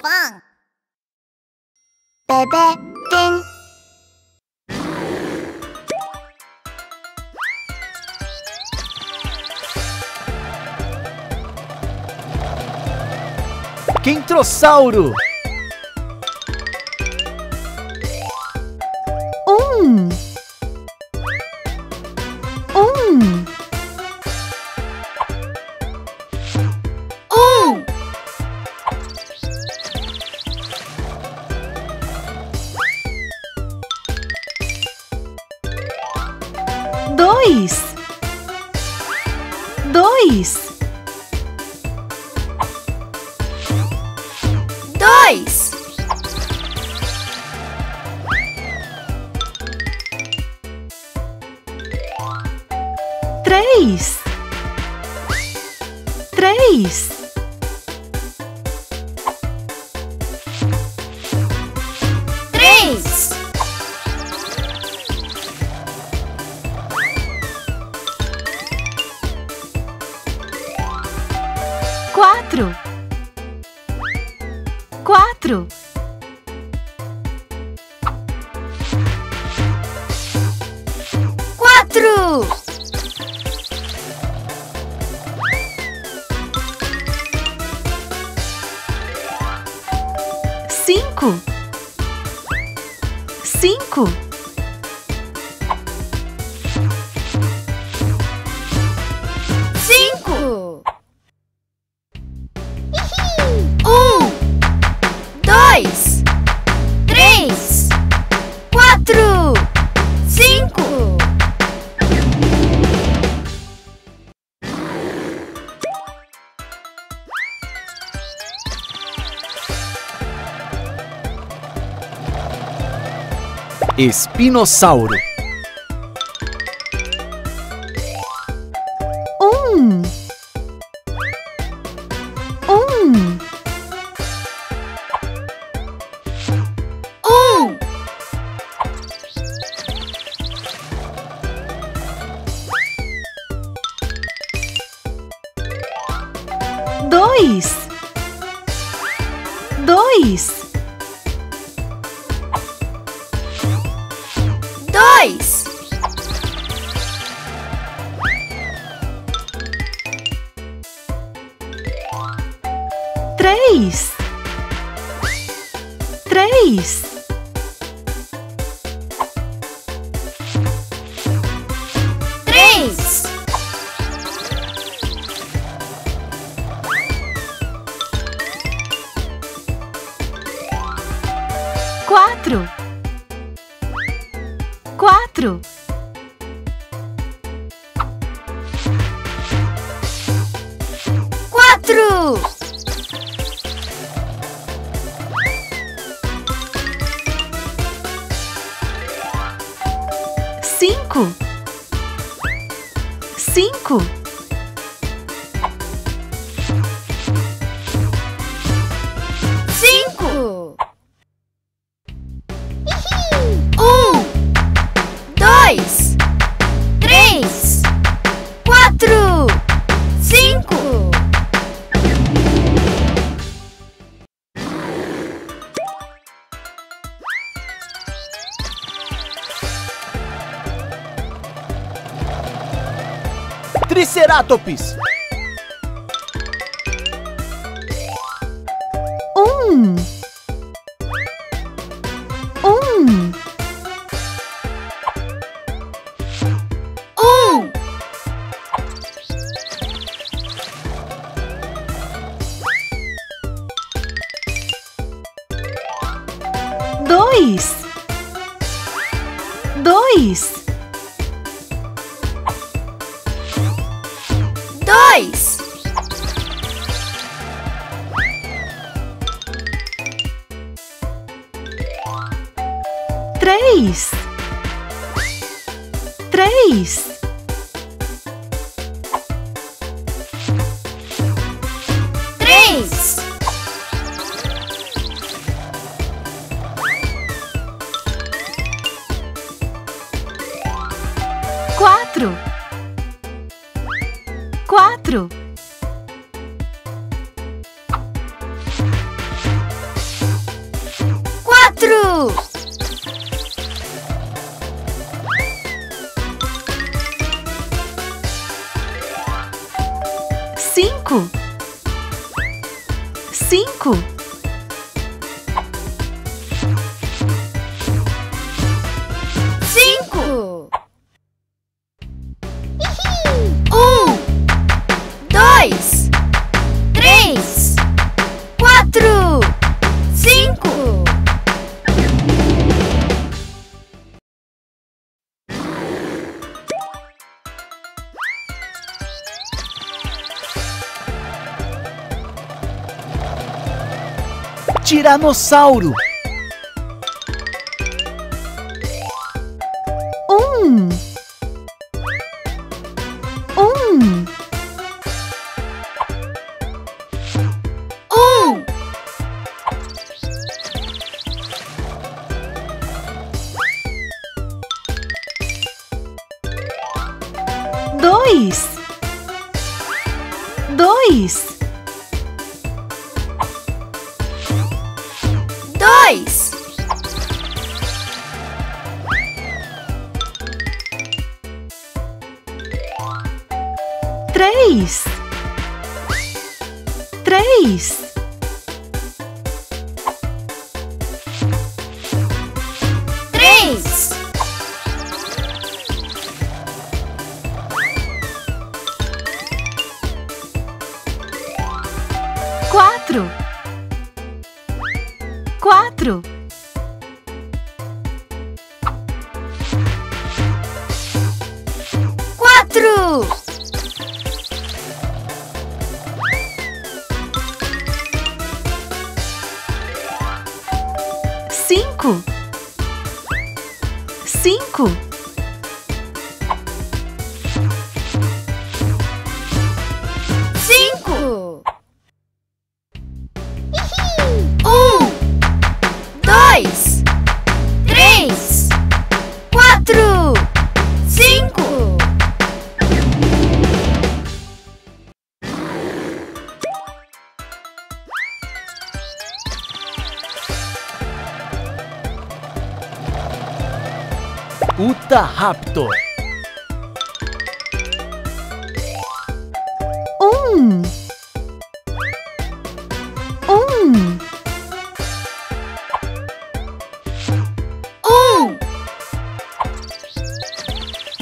Trovão. Bebê, tim. Kentrossauro. Espinossauro. Triceratops. Quatro. dentro! Cinco. Tiranossauro. 2. Três. Quatro. Cinco. Raptor. 2.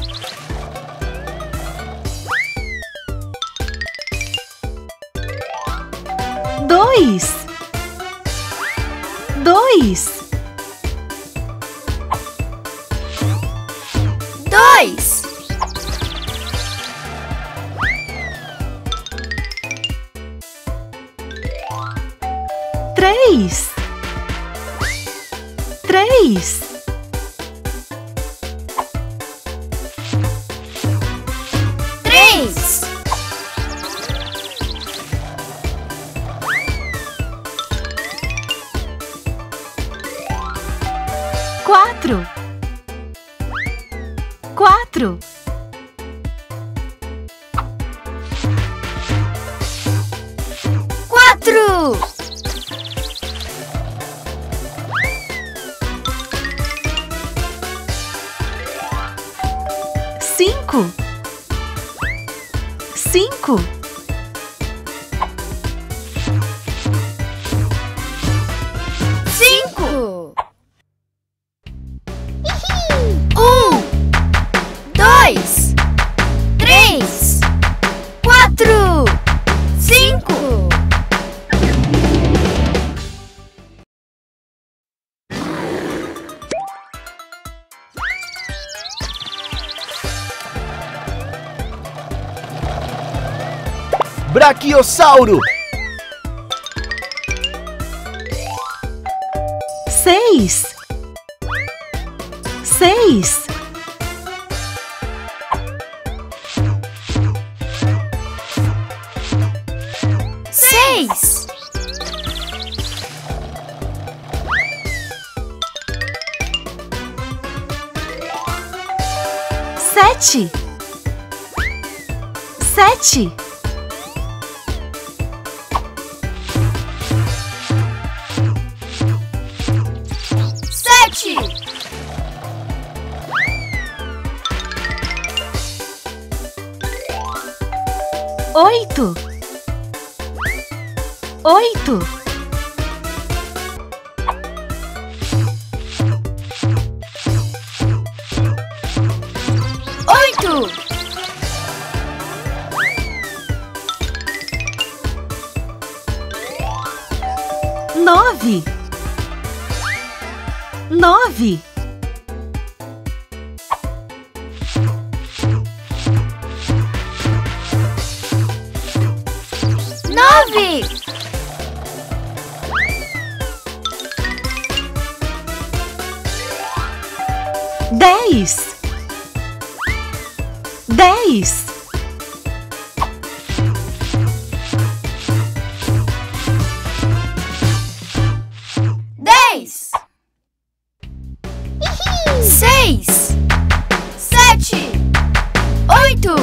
Cinco. Braquiossauro. 6. Sete. 8. Nove. 9. 10. 10. 6, 7, 8, 9,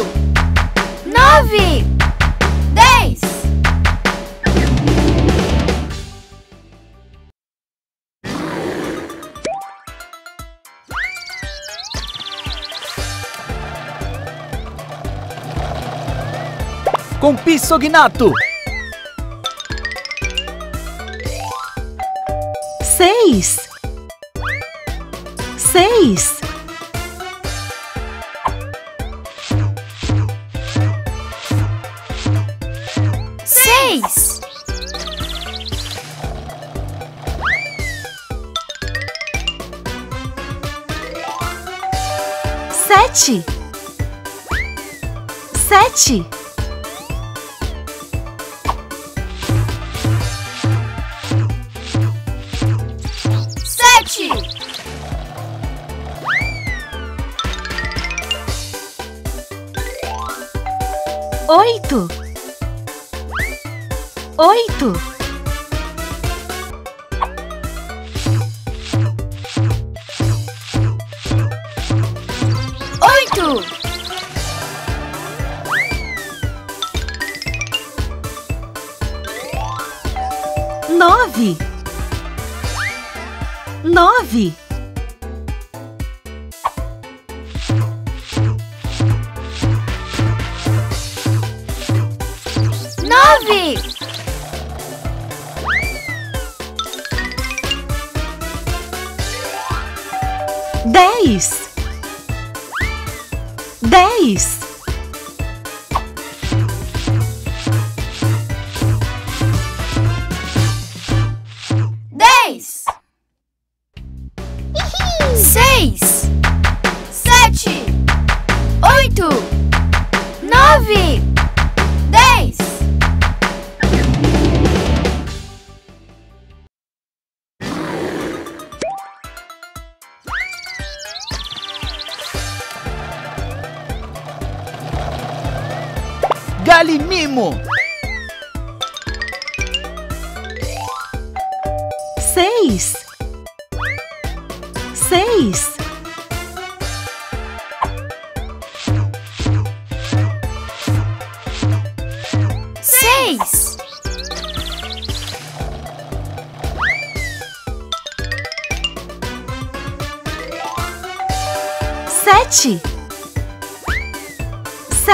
10. Compsognato. 6. 6. 7. 8. 9. 10. 6, 7, 8, 9, 10. Galimimo. 6. 7. 8. 9. 10. 6, 7,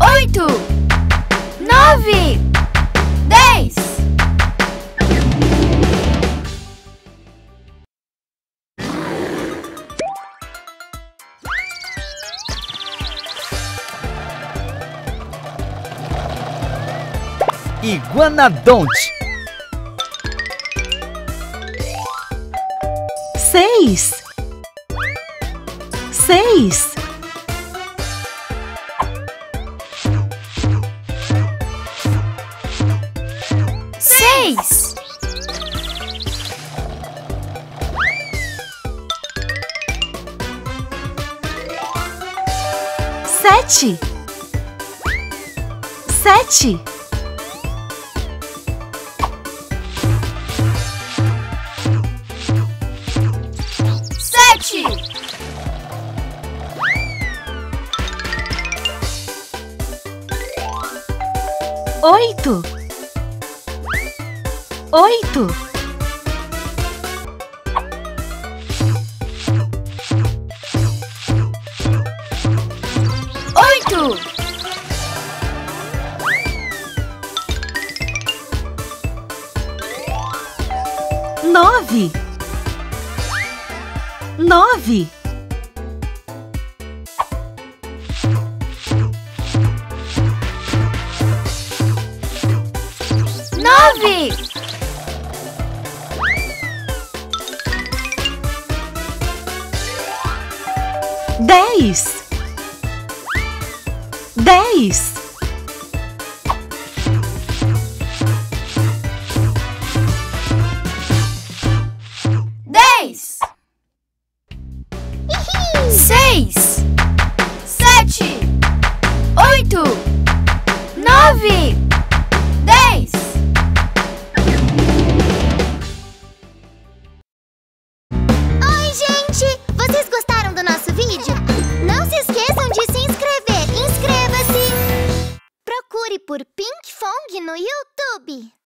8, 9, 10. Iguanodonte. 6. Sete. Oito. Nove. Dez. Seis.